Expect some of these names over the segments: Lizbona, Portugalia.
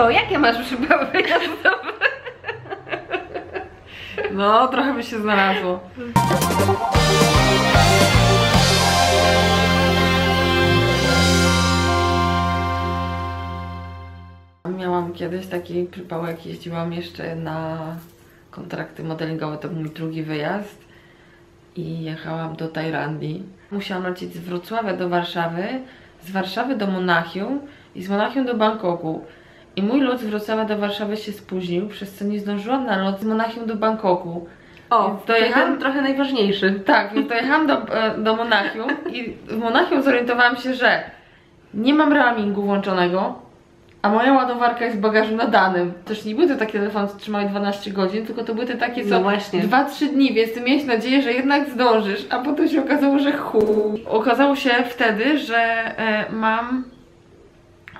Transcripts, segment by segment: Co? Jakie masz przybały wyjazdowe? No, trochę by się znalazło. Miałam kiedyś taki przypałek, jeździłam jeszcze na kontrakty modelingowe, to był mój drugi wyjazd i jechałam do Tajlandii. Musiałam lecieć z Wrocławia do Warszawy, z Warszawy do Monachium i z Monachium do Bangkoku. I mój lot z Wrocławia do Warszawy się spóźnił, przez co nie zdążyłam na lot z Monachium do Bangkoku. O, dojechałam trochę najważniejszy. Tak, więc dojechałam do Monachium i w Monachium zorientowałam się, że nie mam roamingu włączonego, a moja ładowarka jest w bagażu nadanym. Też nie były to takie telefony, co trzymały 12 godzin, tylko to były te takie co 2-3 dni, więc ty miałeś nadzieję, że jednak zdążysz, a potem się okazało, że Okazało się wtedy, że mam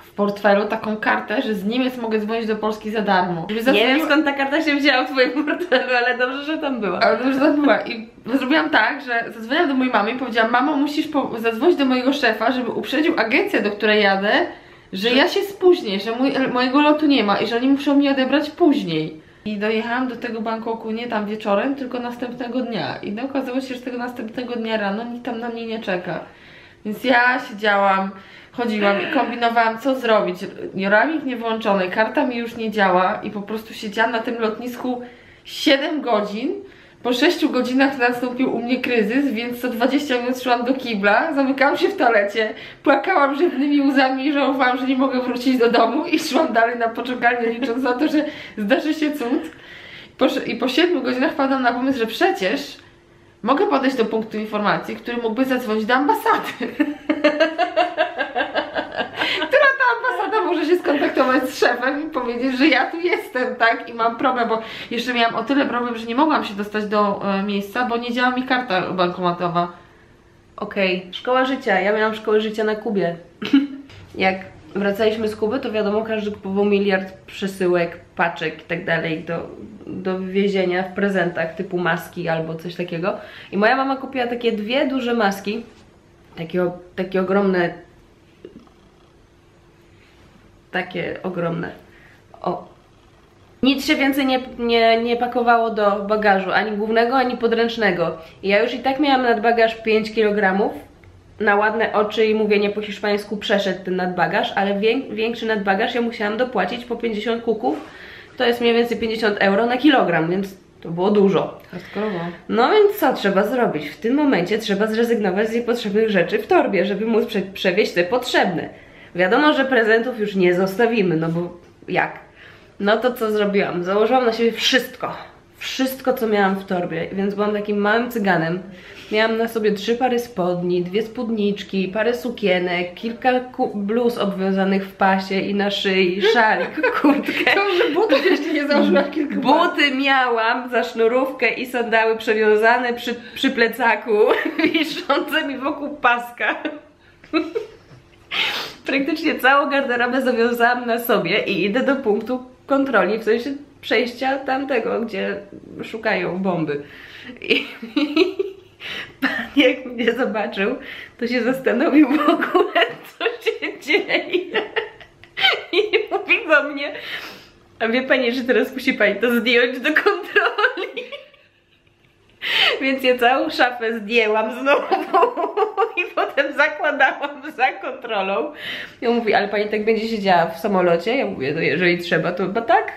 w portfelu taką kartę, że z Niemiec mogę dzwonić do Polski za darmo. Nie wiem skąd ta karta się wzięła w twoim portfelu, ale dobrze, że tam była. Ale dobrze, że tam była. I zrobiłam tak, że zadzwoniłam do mojej mamy i powiedziałam: mamo, musisz zadzwonić do mojego szefa, żeby uprzedził agencję, do której jadę, że ja się spóźnię, że mojego lotu nie ma i że oni muszą mnie odebrać później. I dojechałam do tego Bangkoku nie tam wieczorem, tylko następnego dnia. I okazało się, że tego następnego dnia rano nikt tam na mnie nie czeka. Więc ja siedziałam, chodziłam i kombinowałam, co zrobić. Roaming nie włączony, karta mi już nie działa i po prostu siedziałam na tym lotnisku 7 godzin. Po 6 godzinach nastąpił u mnie kryzys, więc co 20 minut szłam do kibla, zamykałam się w toalecie, płakałam żywnymi łzami, żałowałam, że nie mogę wrócić do domu i szłam dalej na poczekalnię, licząc na to, że zdarzy się cud. I po 7 godzinach wpadłam na pomysł, że przecież mogę podejść do punktu informacji, który mógłby zadzwonić do ambasady. Może się skontaktować z szefem i powiedzieć, że ja tu jestem, tak? I mam problem, bo jeszcze miałam o tyle problem, że nie mogłam się dostać do miejsca, bo nie działa mi karta bankomatowa. Okej, szkoła życia. Ja miałam szkołę życia na Kubie. Jak wracaliśmy z Kuby, to wiadomo, każdy kupował miliard przesyłek, paczek i tak dalej do wywiezienia w prezentach typu maski albo coś takiego. I moja mama kupiła takie dwie duże maski, takie ogromne. Takie ogromne. O. Nic się więcej nie pakowało do bagażu, ani głównego, ani podręcznego. I ja już i tak miałam nadbagaż 5 kg. Na ładne oczy i mówienie po hiszpańsku przeszedł ten nadbagaż, ale większy nadbagaż ja musiałam dopłacić po 50 kuków. To jest mniej więcej 50 euro na kilogram, więc to było dużo. Hardkorowo. No więc co trzeba zrobić? W tym momencie trzeba zrezygnować z niepotrzebnych rzeczy w torbie, żeby móc przewieźć te potrzebne. Wiadomo, że prezentów już nie zostawimy, no bo jak? No to co zrobiłam? Założyłam na siebie wszystko. Wszystko, co miałam w torbie, więc byłam takim małym cyganem. Miałam na sobie 3 pary spodni, 2 spódniczki, parę sukienek, kilka bluz obwiązanych w pasie i na szyi, szalik, kurtkę. Dobrze, butów jeszcze nie założyłam kilka. Buty miałam za sznurówkę i sandały przewiązane przy plecaku, wiszące mi wokół paska. Praktycznie całą garderobę zawiązałam na sobie i idę do punktu kontroli, w sensie przejścia tamtego, gdzie szukają bomby. I pan jak mnie zobaczył, to się zastanowił w ogóle, co się dzieje. I mówi do mnie: a wie pani, że teraz musi pani to zdjąć do kontroli? Więc ja całą szafę zdjęłam znowu i potem zakładałam za kontrolą. I on mówi: ale pani tak będzie siedziała w samolocie? Ja mówię: no jeżeli trzeba, to chyba tak.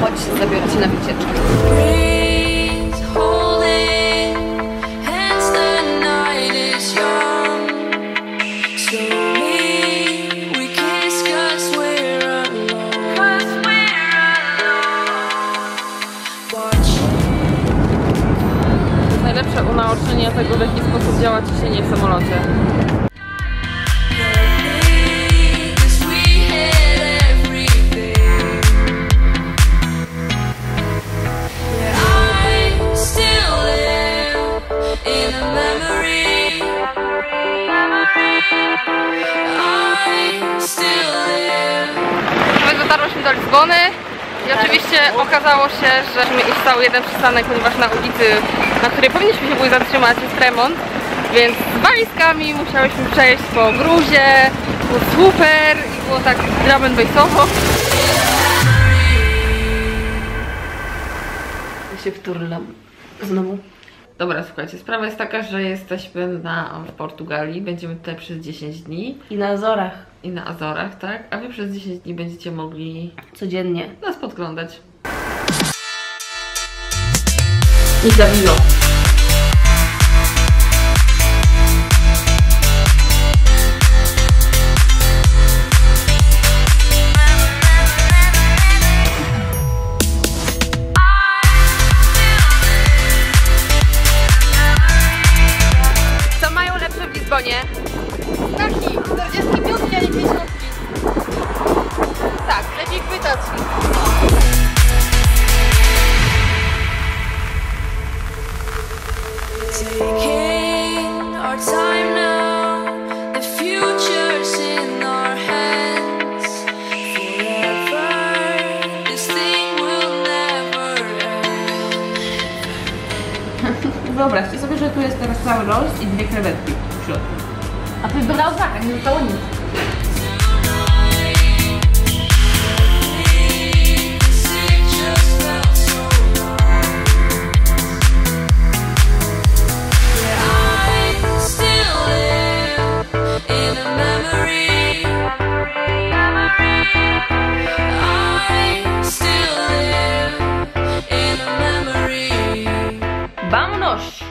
Chodź, zabiorę cię na wycieczkę. Nauczenia tego, w jaki sposób działa ciśnienie w samolocie. My dotarłyśmy do Lizbony i oczywiście okazało się, że mi stał jeden przystanek, ponieważ na ulicy, na której powinniśmy się były zatrzymać, jest remont, więc z walizkami musiałyśmy przejść po gruzie, po super. było tak drum and bassowo. Ja się wturlam znowu. Dobra, słuchajcie, sprawa jest taka, że jesteśmy w Portugalii, będziemy tutaj przez 10 dni. I na Azorach. I na Azorach, tak? A wy przez 10 dni będziecie mogli... codziennie nas podglądać. I zawiło. Wyobraźcie sobie, że tu jest teraz cały rost i 2 krewetki w środku. A ty brał tak, a nie zostało nic. Vámonos!